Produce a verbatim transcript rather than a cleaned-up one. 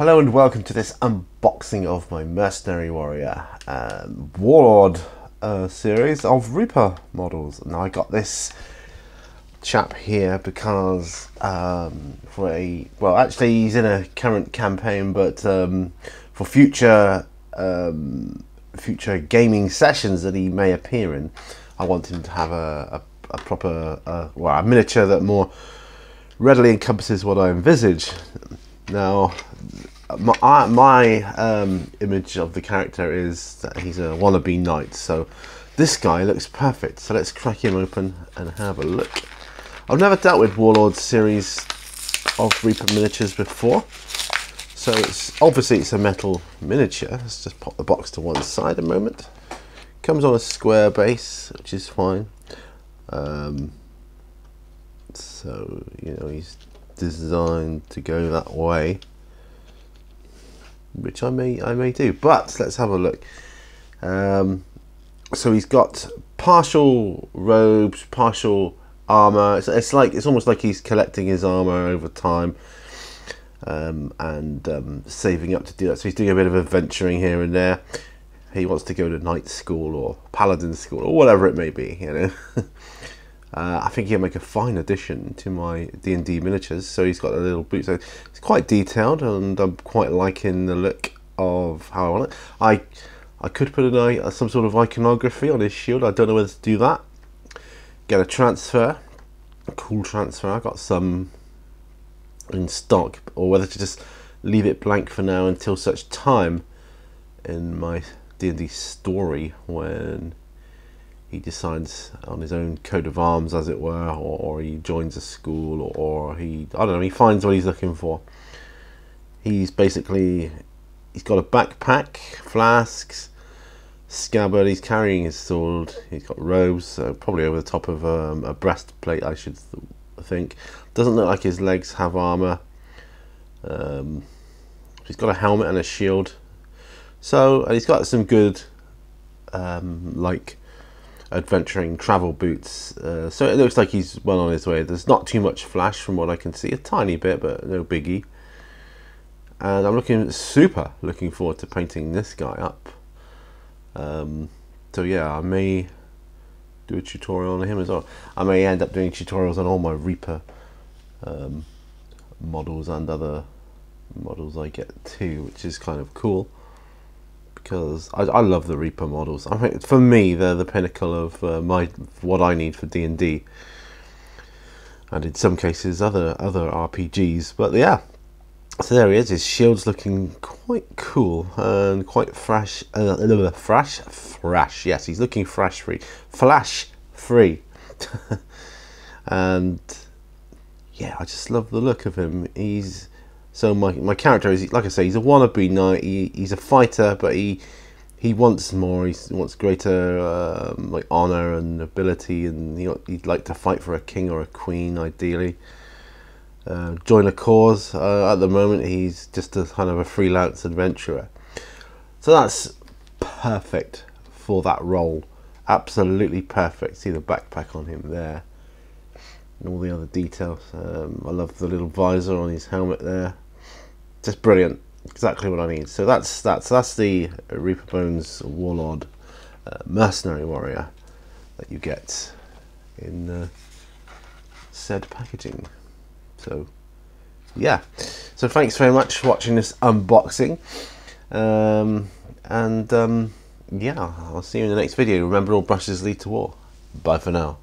Hello and welcome to this unboxing of my Mercenary Warrior um, Warlord uh, series of Reaper models. Now I got this chap here because um, for a, well actually he's in a current campaign, but um, for future um, future gaming sessions that he may appear in, I want him to have a, a, a proper, uh, well a miniature that more readily encompasses what I envisage. Now, my, my um, image of the character is that he's a wannabe knight, so this guy looks perfect. So let's crack him open and have a look. I've never dealt with Warlord series of Reaper miniatures before, so it's obviously it's a metal miniature. Let's just pop the box to one side a moment. Comes on a square base, which is fine. Um, so you know he's designed to go that way, which I may I may do, but let's have a look. Um, so he's got partial robes, partial armor. It's, it's like it's almost like he's collecting his armor over time um, and um, saving up to do that. So he's doing a bit of adventuring here and there. He wants to go to knight school or paladin school or whatever it may be, you know. Uh, I think he'll make a fine addition to my D and D miniatures. So he's got a little boot. So it's quite detailed, and I'm quite liking the look of how I want it. I, I could put an, some sort of iconography on his shield. I don't know whether to do that. Get a transfer, a cool transfer. I've got some in stock, or whether to just leave it blank for now until such time in my D and D story when he decides on his own coat of arms, as it were, or, or he joins a school, or, or he, I don't know, he finds what he's looking for. He's basically, he's got a backpack, flasks, scabbard, he's carrying his sword, he's got robes, so probably over the top of um, a breastplate, I should th think. Doesn't look like his legs have armour. Um, he's got a helmet and a shield. So, and he's got some good, um, like, adventuring travel boots, uh, so it looks like he's well on his way. There's not too much flash from what I can see, a tiny bit, but no biggie. And I'm looking super looking forward to painting this guy up. Um, so yeah, I may do a tutorial on him as well. I may end up doing tutorials on all my Reaper um, models and other models I get too, which is kind of cool. Because I, I love the Reaper models. I think for me they're the pinnacle of uh, my what I need for D and D, and in some cases other other R P Gs. But yeah, so there he is. His shield's looking quite cool and quite fresh. Uh, fresh, fresh. Yes, he's looking fresh free, flash free. And yeah, I just love the look of him. He's So my, my character is, like I say, he's a wannabe knight. He, he's a fighter, but he he wants more. He wants greater um, like honor and ability, and he, he'd like to fight for a king or a queen, ideally. Uh, join a cause. Uh, at the moment, he's just a kind of a freelance adventurer. So that's perfect for that role. Absolutely perfect. See the backpack on him there. And all the other details. Um, I love the little visor on his helmet there. Just brilliant. Exactly what I need. So that's that's that's the Reaper Bones Warlord uh, Mercenary Warrior that you get in uh, said packaging. So yeah. So thanks very much for watching this unboxing. Um, and um, yeah, I'll see you in the next video. Remember, all brushes lead to war. Bye for now.